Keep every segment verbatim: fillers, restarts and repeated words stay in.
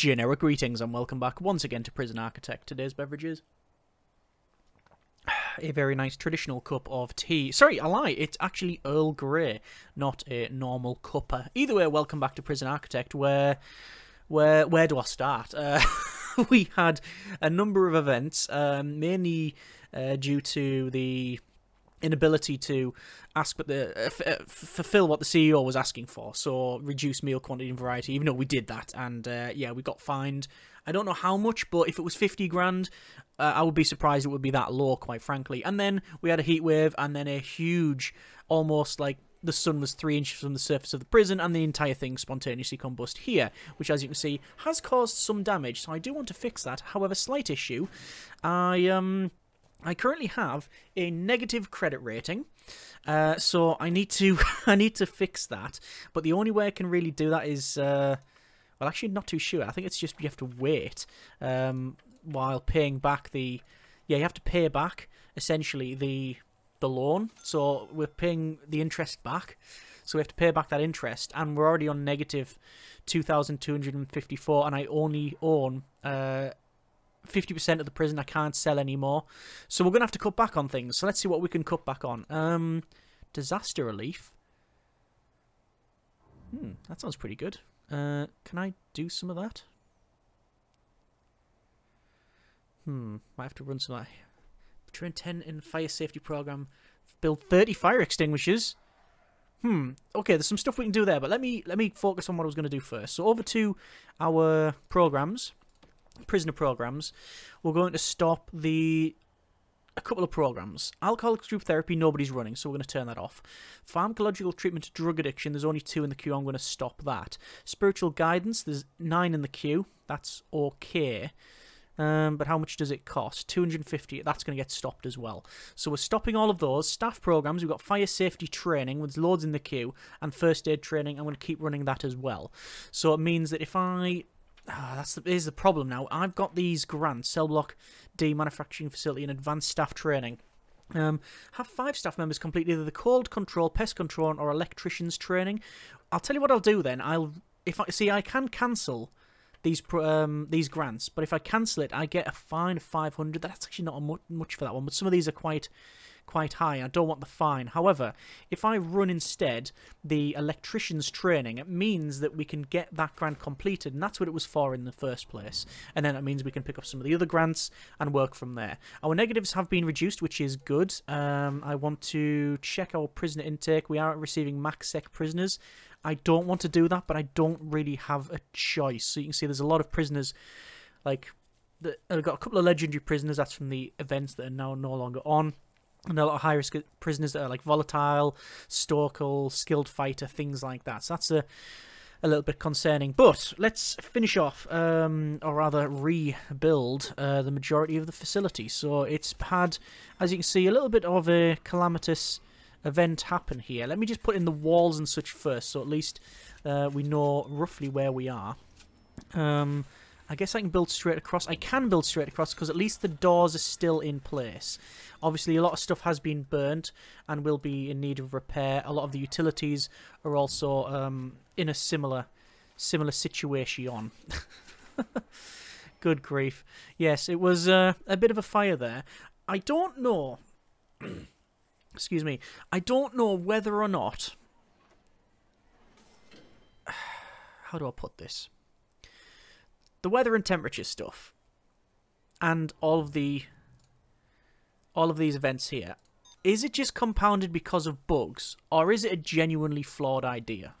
Generic greetings and welcome back once again to Prison Architect. Today's beverages, a very nice traditional cup of tea. Sorry, I lie, it's actually Earl Grey, not a normal cuppa. Either way, welcome back to Prison Architect. Where, where, where do I start? Uh, we had a number of events, um, mainly uh, due to the inability to ask but the uh, f uh, fulfill what the C E O was asking for, so reduce meal quantity and variety, even though we did that. And uh, yeah, we got fined. I don't know how much, but if it was fifty grand, uh, I would be surprised it would be that low, quite frankly. And then we had a heat wave, and then a huge, almost like the sun was three inches from the surface of the prison, and the entire thing spontaneously combusted here, which, as you can see, has caused some damage. So I do want to fix that. However, slight issue, I um I currently have a negative credit rating, uh, so I need to I need to fix that. But the only way I can really do that is, uh, well, actually, not too sure. I think it's just you have to wait um, while paying back the, yeah, you have to pay back essentially the the loan. So we're paying the interest back, so we have to pay back that interest, and we're already on negative two thousand two hundred and fifty four, and I only own Uh, fifty percent of the prison. I can't sell anymore, so we're gonna have to cut back on things. So let's see what we can cut back on. Um disaster relief, hmm that sounds pretty good. Uh can I do some of that? Hmm might have to run some of that. Train ten in fire safety program, build thirty fire extinguishers. Hmm okay, there's some stuff we can do there, but let me let me focus on what I was going to do first. So over to our programs, prisoner programs. We're going to stop the a couple of programs. Alcoholic group therapy, nobody's running, so we're going to turn that off. Pharmacological treatment to drug addiction, there's only two in the queue, I'm going to stop that. Spiritual guidance, there's nine in the queue, that's okay. Um, but how much does it cost? two hundred fifty, that's going to get stopped as well. So we're stopping all of those. Staff programs, we've got fire safety training, there's loads in the queue, and first aid training, I'm going to keep running that as well. So it means that if I... Ah, that's the, here's the problem now. I've got these grants, cell block D, manufacturing facility and advanced staff training. Um, have five staff members complete either the cold control, pest control or electricians training. I'll tell you what I'll do then. I'll if I see I can cancel these um, these grants, but if I cancel it, I get a fine of five hundred. That's actually not a much for that one, but some of these are quite quite high. I don't want the fine. However, if I run instead the electrician's training, it means that we can get that grant completed, and that's what it was for in the first place. And then it means we can pick up some of the other grants and work from there. Our negatives have been reduced, which is good. Um, I want to check our prisoner intake. We are receiving max sec prisoners. I don't want to do that, but I don't really have a choice. So you can see there's a lot of prisoners, like, the, I've got a couple of legendary prisoners, that's from the events that are now no longer on. And a lot of high-risk prisoners that are like volatile, stalker, skilled fighter, things like that. So that's a, a little bit concerning. But let's finish off, um, or rather rebuild, uh, the majority of the facility. So it's had, as you can see, a little bit of a calamitous event happen here. Let me just put in the walls and such first, so at least uh, we know roughly where we are. Um... I guess I can build straight across. I can build straight across because at least the doors are still in place. Obviously, a lot of stuff has been burnt and will be in need of repair. A lot of the utilities are also um, in a similar similar situation. Good grief. Yes, it was uh, a bit of a fire there. I don't know... Excuse me. I don't know whether or not... How do I put this? The weather and temperature stuff, and all of the, all of these events here, is it just compounded because of bugs, or is it a genuinely flawed idea?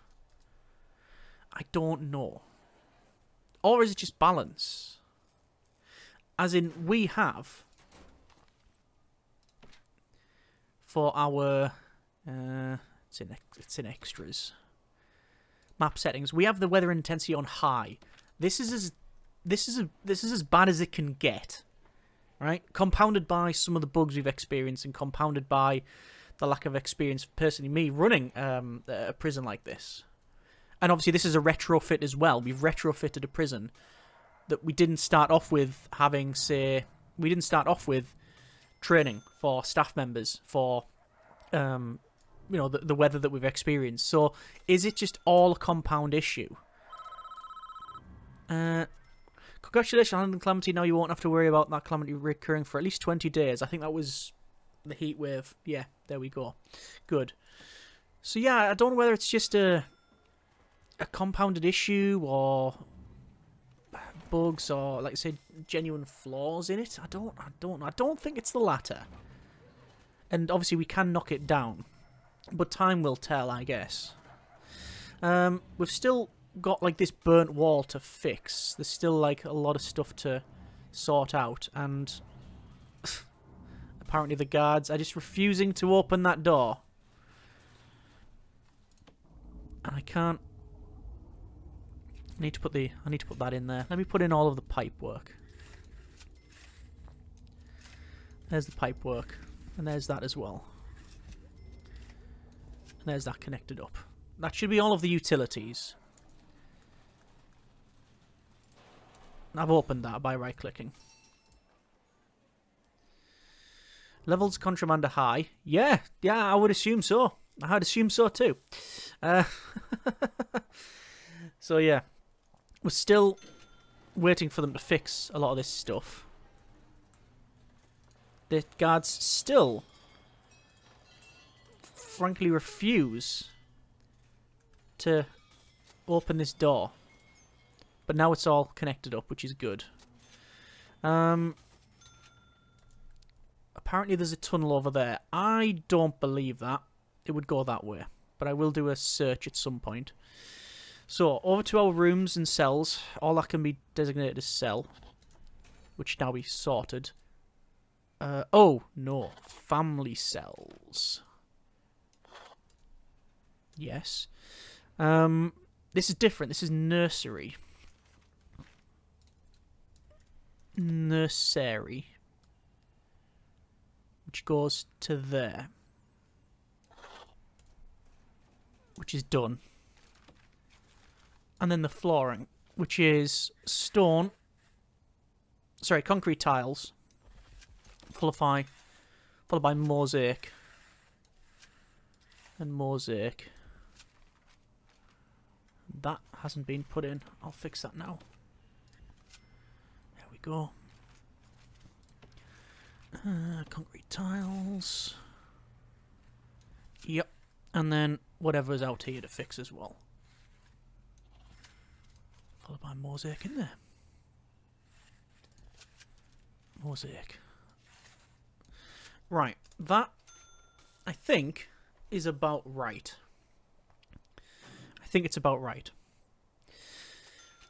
I don't know. Or is it just balance? As in, we have for our, uh, it's in it's in extras, map settings. We have the weather intensity on high. This is as This is a, this is as bad as it can get, right? Compounded by some of the bugs we've experienced, and compounded by the lack of experience, personally, me running um, a prison like this. And obviously, this is a retrofit as well. We've retrofitted a prison that we didn't start off with having, say, we didn't start off with training for staff members for, um, you know, the, the weather that we've experienced. So, is it just all a compound issue? Uh. Congratulations, London Calamity. Now you won't have to worry about that calamity recurring for at least twenty days. I think that was the heat wave. Yeah, there we go. Good. So yeah, I don't know whether it's just a a compounded issue or bugs or, like I said, genuine flaws in it. I don't, I don't, I don't think it's the latter. And obviously we can knock it down, but time will tell, I guess. Um, we've still got like this burnt wall to fix. There's still like a lot of stuff to sort out, and apparently the guards are just refusing to open that door. And I can't. I need to put the. I need to put that in there. Let me put in all of the pipe work. There's the pipe work, and there's that as well. And there's that connected up. That should be all of the utilities. I've opened that by right-clicking. Levels contraband are high. Yeah, yeah, I would assume so. I'd assume so too. Uh, so yeah, we're still waiting for them to fix a lot of this stuff. The guards still, frankly, refuse to open this door. But now it's all connected up, which is good. Um, apparently there's a tunnel over there. I don't believe that it would go that way, but I will do a search at some point. So, over to our rooms and cells. All that can be designated as cell, which now we sorted. Uh, oh, no. Family cells. Yes. Um, this is different. This is nursery. Nursery, which goes to there, which is done, and then the flooring, which is stone, sorry, concrete tiles, followed by, followed by mosaic, and mosaic. That hasn't been put in. I'll fix that now. Go. Uh, concrete tiles. Yep. And then whatever's out here to fix as well. Followed by mosaic in there. Mosaic. Right. That, I think, is about right. I think it's about right.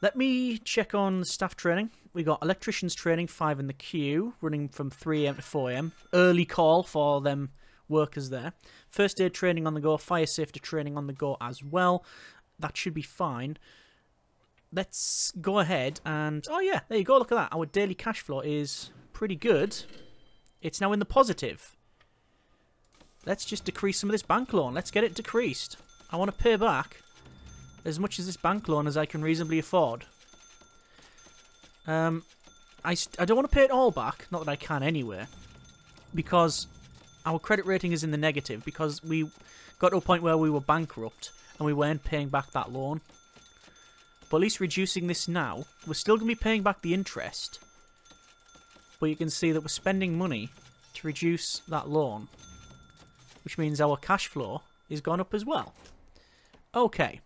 Let me check on staff training. We got electricians training, five in the queue, running from three A M to four A M. Early call for them workers there. First aid training on the go, fire safety training on the go as well. That should be fine. Let's go ahead and... Oh yeah, there you go, look at that. Our daily cash flow is pretty good. It's now in the positive. Let's just decrease some of this bank loan. Let's get it decreased. I want to pay back as much as this bank loan as I can reasonably afford. Um, I, st I don't want to pay it all back, not that I can anyway, because our credit rating is in the negative, because we got to a point where we were bankrupt and we weren't paying back that loan. But at least reducing this now, we're still going to be paying back the interest, but you can see that we're spending money to reduce that loan, which means our cash flow is gone up as well. Okay.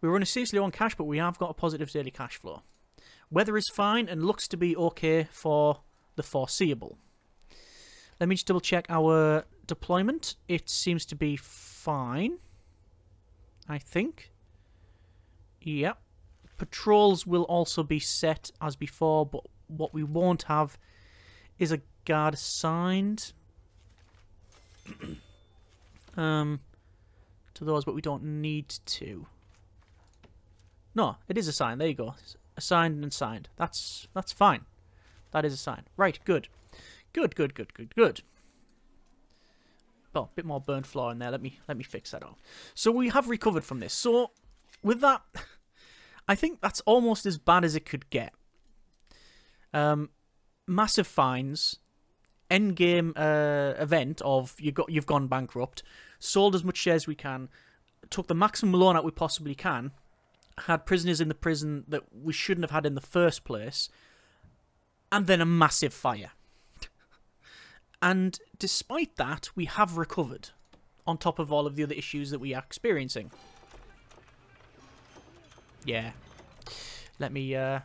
We run a seriously low on cash, but we have got a positive daily cash flow. Weather is fine and looks to be okay for the foreseeable. Let me just double check our deployment. It seems to be fine, I think. Yep. Patrols will also be set as before, but what we won't have is a guard assigned um, to those, but we don't need to. No, it is assigned. There you go. Assigned and signed. That's that's fine. That is assigned. Right, good. Good, good, good, good, good. Oh, a bit more burnt floor in there. Let me let me fix that up. So we have recovered from this. So with that, I think that's almost as bad as it could get. Um massive fines, end game uh, event of you got you've gone bankrupt, sold as much shares as we can, took the maximum loan out we possibly can. had prisoners in the prison that we shouldn't have had in the first place, and then a massive fire. And despite that, we have recovered, on top of all of the other issues that we are experiencing. Yeah. Let me uh,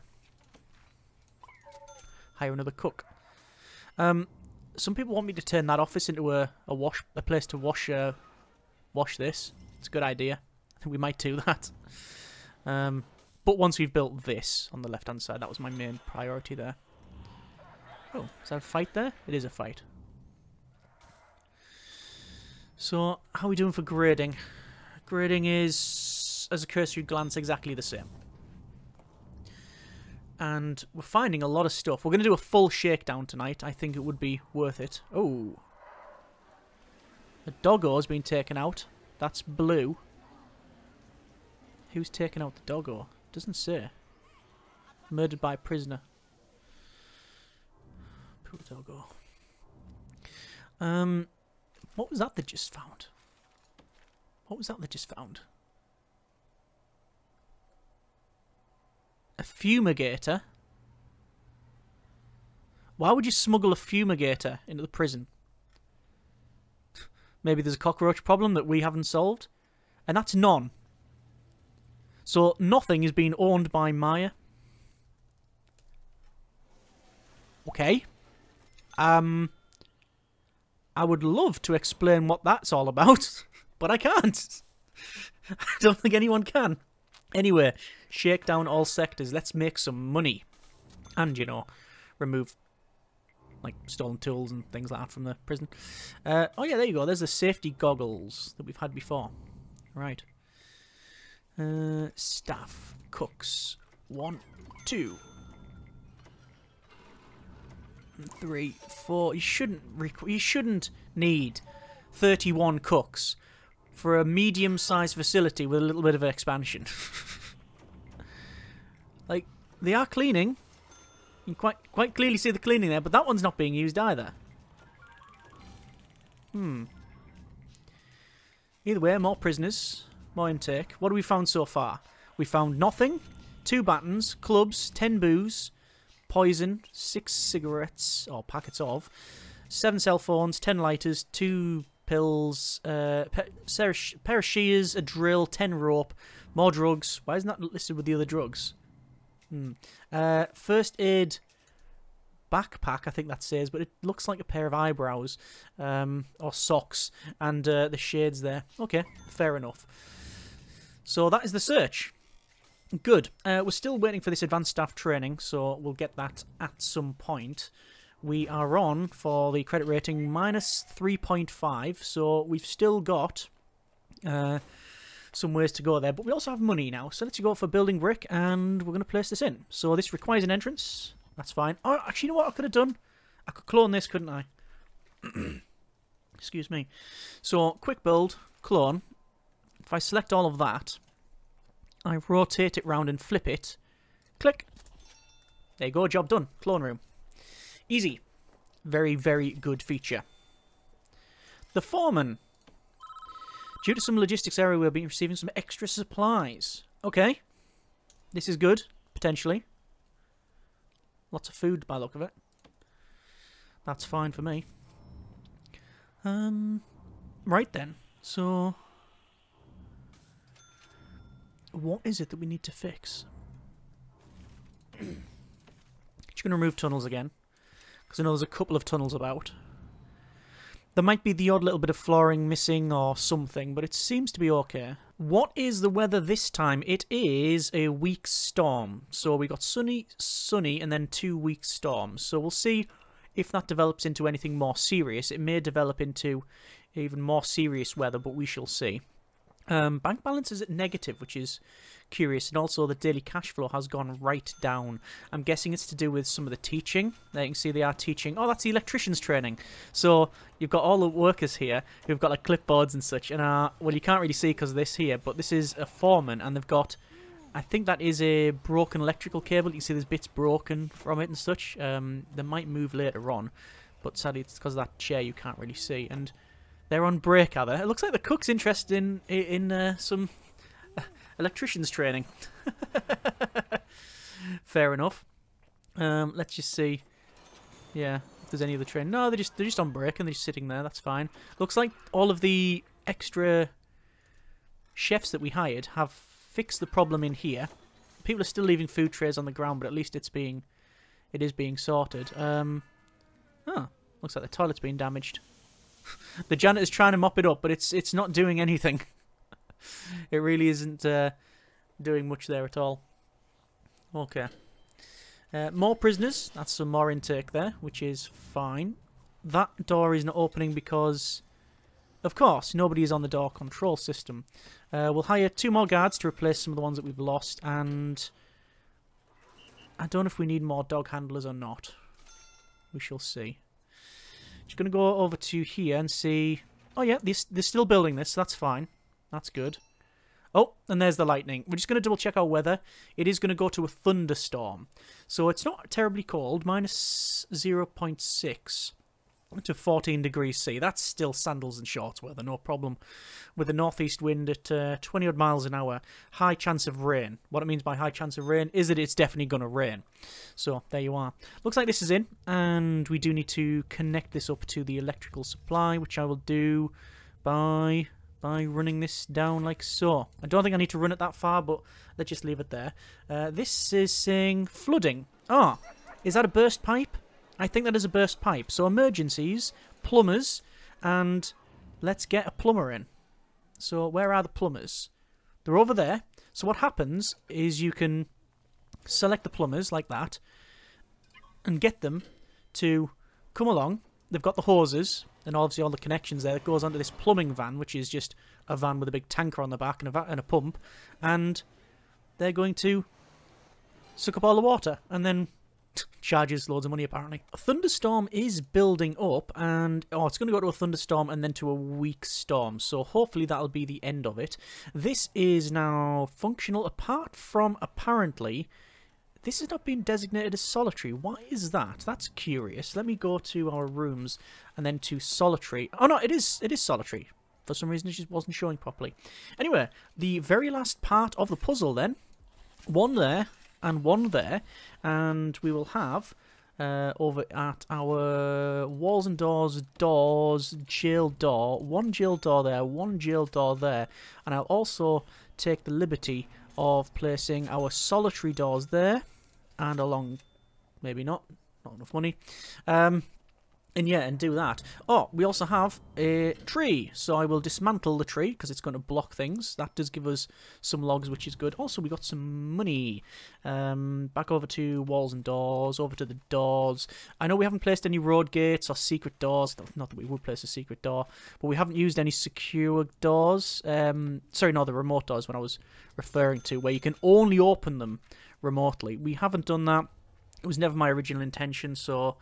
hire another cook. Um, some people want me to turn that office into a, a wash, a place to wash, uh, wash this. It's a good idea. I think we might do that. Um, but once we've built this on the left-hand side, that was my main priority there. Oh, is that a fight there? It is a fight. So, how are we doing for grading? Grading is, as a cursory glance, exactly the same. And we're finding a lot of stuff. We're going to do a full shakedown tonight. I think it would be worth it. Oh. The doggo's been taken out. That's blue. Who's taken out the doggo? Doesn't say. Murdered by a prisoner. Poor doggo. Um, what was that they just found? What was that they just found? A fumigator? Why would you smuggle a fumigator into the prison? Maybe there's a cockroach problem that we haven't solved. And that's none. So nothing is being owned by Maya. Okay. Um, I would love to explain what that's all about, but I can't. I don't think anyone can. Anyway, shake down all sectors. Let's make some money. And, you know, remove, like, stolen tools and things like that from the prison. Uh, oh, yeah, there you go. There's the safety goggles that we've had before. Right. Uh, staff. Cooks. One, two, three, four. You shouldn't, requ you shouldn't need thirty-one cooks for a medium-sized facility with a little bit of expansion. Like, they are cleaning. You can quite, quite clearly see the cleaning there, but that one's not being used either. Hmm. Either way, more prisoners, more intake. What have we found so far? We found nothing, two batons, clubs, ten boos, poison, six cigarettes, or packets of, seven cell phones, ten lighters, two... pills, uh, pair of shears, a drill, ten rope, more drugs. Why isn't that listed with the other drugs? Hmm. Uh, first aid backpack, I think that says, but it looks like a pair of eyebrows, um, or socks, and uh, the shades there. Okay, fair enough. So that is the search. Good. Uh, we're still waiting for this advanced staff training, so we'll get that at some point. We are on for the credit rating minus three point five, so we've still got uh, some ways to go there. But we also have money now, so let's go for building brick, and we're going to place this in. So this requires an entrance. That's fine. Oh, actually, you know what I could have done? I could clone this, couldn't I? Excuse me. So, quick build, clone. If I select all of that, I rotate it round and flip it. Click. There you go, job done. Clone room. Easy. Very, very good feature. The foreman. Due to some logistics error, we'll be receiving some extra supplies. Okay. This is good, potentially. Lots of food, by the look of it. That's fine for me. Um, right then. So, what is it that we need to fix? Just going to remove tunnels again. Because I know there's a couple of tunnels about. There might be the odd little bit of flooring missing or something, but it seems to be okay. What is the weather this time? It is a weak storm. So we got sunny, sunny, and then two weak storms. So we'll see if that develops into anything more serious. It may develop into even more serious weather, but we shall see. Um, bank balance is at negative, which is curious, and also the daily cash flow has gone right down. I'm guessing it's to do with some of the teaching. There you can see they are teaching. Oh, that's the electrician's training. So you've got all the workers here who've got like clipboards and such, and are, well, you can't really see because of this here, but this is a foreman, and they've got, I think that is a broken electrical cable. You can see there's bits broken from it and such. Um, they might move later on, but sadly it's because of that chair you can't really see. And they're on break, are they? It looks like the cook's interested in in uh, some electrician's training. Fair enough. Um, let's just see. Yeah, if there's any other train. No, they're just they're just on break and they're just sitting there. That's fine. Looks like all of the extra chefs that we hired have fixed the problem in here. People are still leaving food trays on the ground, but at least it's being it is being sorted. Um, oh, looks like the toilet's been damaged. The janitor's trying to mop it up, but it's it's not doing anything. It really isn't uh, doing much there at all. Okay. Uh, more prisoners. That's some more intake there, which is fine. That door is not opening because, of course, nobody is on the door control system. Uh, we'll hire two more guards to replace some of the ones that we've lost, and I don't know if we need more dog handlers or not. We shall see. Just going to go over to here and see... Oh, yeah, they're, they're still building this, so that's fine. That's good. Oh, and there's the lightning. We're just going to double check our weather. It is going to go to a thunderstorm. So it's not terribly cold. minus zero point six to fourteen degrees C. That's still sandals and shorts weather, no problem. With a northeast wind at uh, twenty odd miles an hour. High chance of rain. What it means by high chance of rain is that it's definitely going to rain. So there you are. Looks like this is in. And we do need to connect this up to the electrical supply, which I will do by... by running this down like so. I don't think I need to run it that far, but let's just leave it there. Uh, this is saying flooding. Ah, is that a burst pipe? I think that is a burst pipe. So emergencies, plumbers, and let's get a plumber in. So where are the plumbers? They're over there. So what happens is you can select the plumbers like that and get them to come along. They've got the hoses and obviously all the connections there that goes onto this plumbing van, which is just a van with a big tanker on the back and a, and a pump, and they're going to suck up all the water and then charges loads of money apparently. A thunderstorm is building up, and oh, it's going to go to a thunderstorm and then to a weak storm, so hopefully that'll be the end of it. This is now functional, apart from apparently... This has not been designated as solitary. Why is that? That's curious. Let me go to our rooms and then to solitary. Oh no, it is it is solitary. For some reason it just wasn't showing properly. Anyway, the very last part of the puzzle then. One there and one there. And we will have uh, over at our walls and doors, doors, jail door. One jail door there, one jail door there. And I'll also take the liberty of placing our solitary doors there. And along, maybe not, not enough money. Um, and yeah, and do that. Oh, we also have a tree. So I will dismantle the tree because it's going to block things. That does give us some logs, which is good. Also, we got some money. Um, back over to walls and doors, over to the doors. I know we haven't placed any road gates or secret doors. Not that we would place a secret door, but we haven't used any secure doors. Um, sorry, no, the remote doors when I was referring to, where you can only open them remotely. We haven't done that. It was never my original intention, so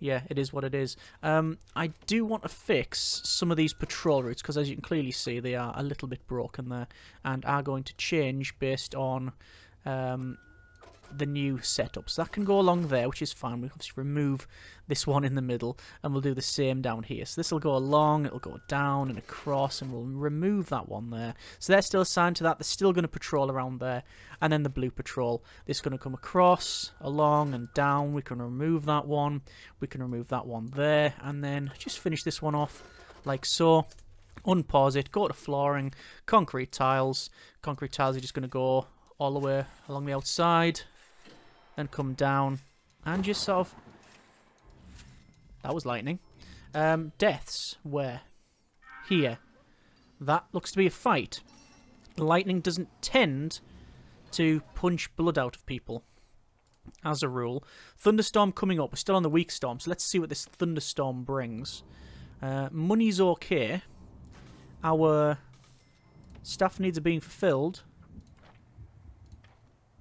yeah, it is what it is. Um, I do want to fix some of these patrol routes, because as you can clearly see, they are a little bit broken there, and are going to change based on um, the new setup. So that can go along there, which is fine. We'll obviously remove this one in the middle, and we'll do the same down here. So this will go along, it'll go down and across, and we'll remove that one there. So they're still assigned to that. They're still going to patrol around there. And then the blue patrol, this is going to come across, along and down. We can remove that one. We can remove that one there. And then just finish this one off like so. Unpause it, go to flooring, concrete tiles. Concrete tiles are just going to go all the way along the outside. Then come down and just sort of... That was lightning. Um, deaths. Where? Here. That looks to be a fight. Lightning doesn't tend to punch blood out of people, as a rule. Thunderstorm coming up. We're still on the weak storm, so let's see what this thunderstorm brings. Uh, money's okay. Our staff needs are being fulfilled.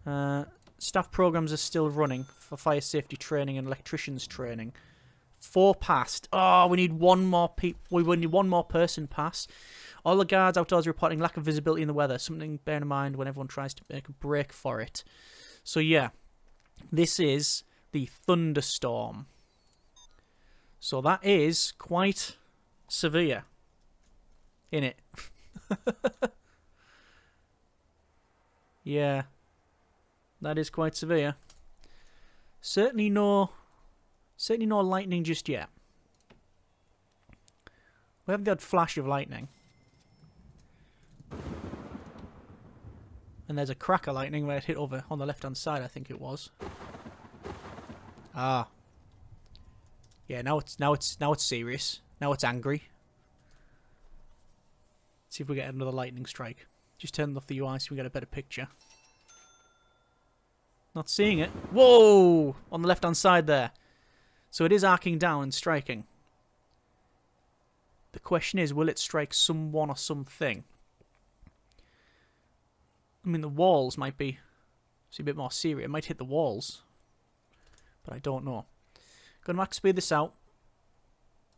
Uh... Staff programs are still running for fire safety training and electricians training. Four passed. Oh, we need one more people. We need one more person pass. All the guards outdoors are reporting lack of visibility in the weather. Something bear in mind when everyone tries to make a break for it. So yeah, this is the thunderstorm. So that is quite severe, isn't it? Yeah, that is quite severe. Certainly no, certainly no lightning just yet. We haven't got a flash of lightning. And there's a crack of lightning where it hit over on the left-hand side, I think it was. Ah. Yeah, now it's now it's now it's serious. Now it's angry. Let's see if we get another lightning strike. Just turn off the U I so we get a better picture. Not seeing it. Whoa! On the left-hand side there. So it is arcing down and striking. The question is, will it strike someone or something? I mean, the walls might be a bit more serious. It might hit the walls. But I don't know. Going to max speed this out.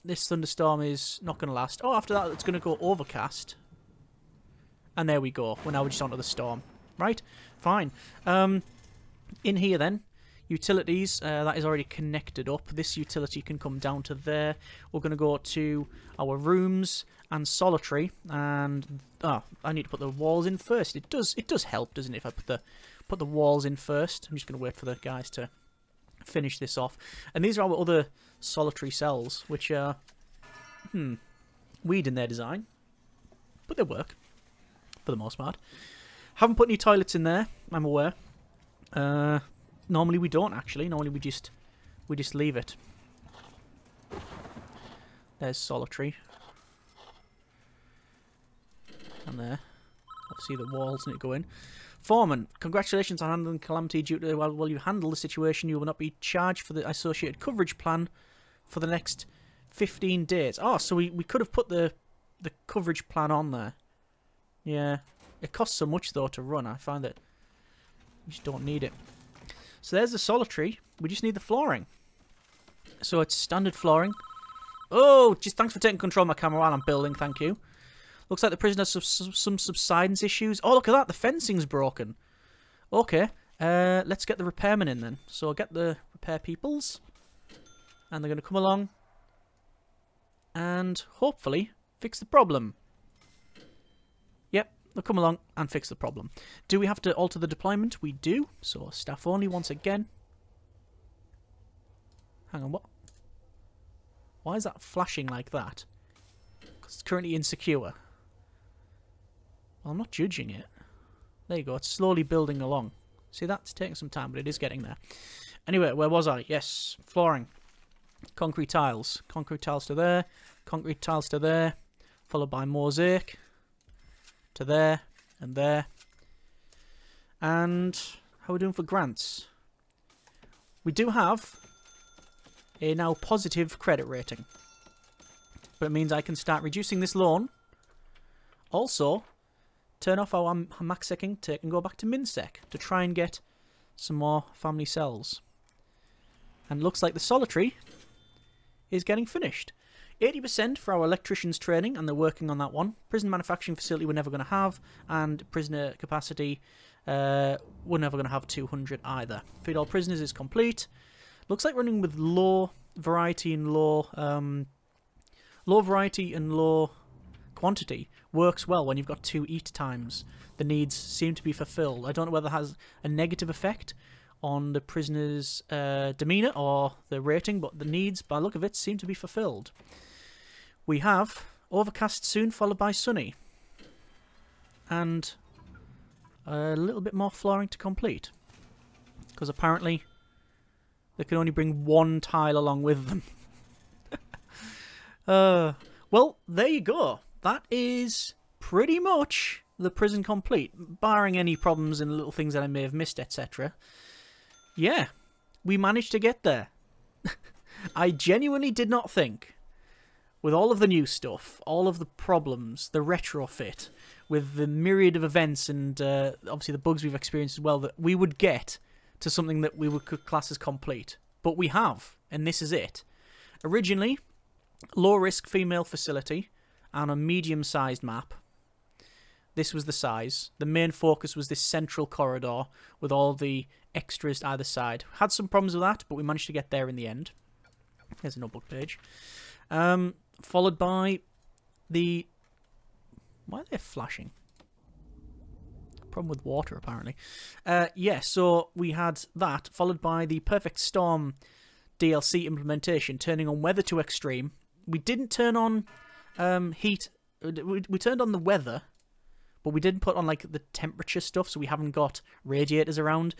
This thunderstorm is not going to last. Oh, after that, it's going to go overcast. And there we go. We're now just onto the storm. Right? Fine. Um, in here then, utilities. Uh, that is already connected up. This utility can come down to there. We're going to go to our rooms and solitary. And oh, I need to put the walls in first. It does. It does help, doesn't it? If I put the put the walls in first. I'm just going to wait for the guys to finish this off. And these are our other solitary cells, which are hmm, weird in their design, but they work for the most part. Haven't put any toilets in there. I'm aware. Uh. Normally we don't actually. Normally we just we just leave it. There's solitary, and there. Obviously the walls need to go in. Foreman, congratulations on handling calamity. Due to well, while you handle the situation, you will not be charged for the associated coverage plan for the next fifteen days. Oh, so we we could have put the the coverage plan on there. Yeah, it costs so much though to run. I find that you just don't need it. So there's the solitary. We just need the flooring. So it's standard flooring. Oh, just thanks for taking control of my camera while I'm building. Thank you. Looks like the prison has some subsidence issues. Oh, look at that. The fencing's broken. Okay. Uh, let's get the repairmen in then. So I'll get the repair peoples. And they're going to come along. And hopefully fix the problem. They'll come along and fix the problem. Do we have to alter the deployment? We do. So staff only once again. Hang on, what? Why is that flashing like that? Because it's currently insecure. Well, I'm not judging it. There you go. It's slowly building along. See, that's taking some time, but it is getting there. Anyway, where was I? Yes, flooring. Concrete tiles. Concrete tiles to there. Concrete tiles to there. Followed by mosaic. To there, and there. And how are we doing for grants? We do have a now positive credit rating. But it means I can start reducing this loan. Also, turn off our maxsecing tick and go back to minsec to try and get some more family cells. And looks like the solitary is getting finished. eighty percent for our electricians training, and they're working on that one. Prison manufacturing facility we're never going to have, and prisoner capacity uh, we're never going to have two hundred either. Feed all prisoners is complete. Looks like running with low variety and low um, low variety and low quantity works well when you've got two eat times. The needs seem to be fulfilled. I don't know whether it has a negative effect on the prisoner's uh, demeanour or the rating, but the needs, by the look of it, seem to be fulfilled. We have overcast soon, followed by sunny. And a little bit more flooring to complete. Because apparently they can only bring one tile along with them. uh, well, there you go. That is pretty much the prison complete. Barring any problems and little things that I may have missed, et cetera. Yeah, we managed to get there. I genuinely did not think, with all of the new stuff, all of the problems, the retrofit, with the myriad of events and uh, obviously the bugs we've experienced as well, that we would get to something that we would class as complete. But we have, and this is it. Originally, low-risk female facility and a medium-sized map. This was the size. The main focus was this central corridor with all the extras either side. Had some problems with that, but we managed to get there in the end. There's a notebook page. Um, followed by the... Why are they flashing? problem with water, apparently. Uh, yeah, so we had that, followed by the Perfect Storm D L C implementation, turning on weather to extreme. We didn't turn on um, heat. We, we turned on the weather, but we didn't put on, like, the temperature stuff, so we haven't got radiators around.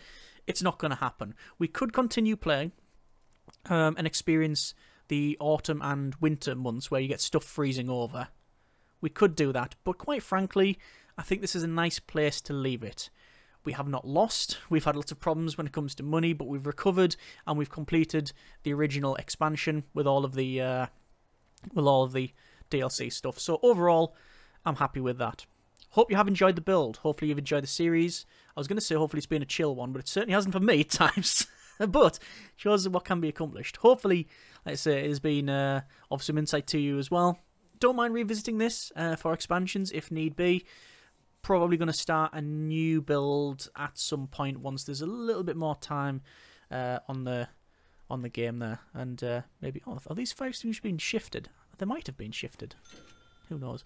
It's not going to happen. We could continue playing um, and experience the autumn and winter months where you get stuff freezing over. We could do that, but quite frankly, I think this is a nice place to leave it. We have not lost. We've had lots of problems when it comes to money, but we've recovered and we've completed the original expansion with all of the uh, with all of the D L C stuff. So overall, I'm happy with that. Hope you have enjoyed the build. Hopefully you've enjoyed the series. I was going to say hopefully it's been a chill one, but it certainly hasn't for me at times. But shows what can be accomplished. Hopefully, like I say, it has been uh, of some insight to you as well. Don't mind revisiting this uh, for expansions if need be. Probably going to start a new build at some point once there's a little bit more time uh, on the on the game there. And uh, maybe, oh, are these five students being shifted? They might have been shifted. Who knows?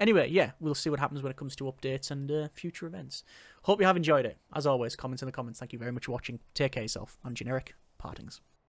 Anyway, yeah, we'll see what happens when it comes to updates and uh, future events. Hope you have enjoyed it. As always, comments in the comments. Thank you very much for watching. Take care of yourself. I'm Generic. Partings.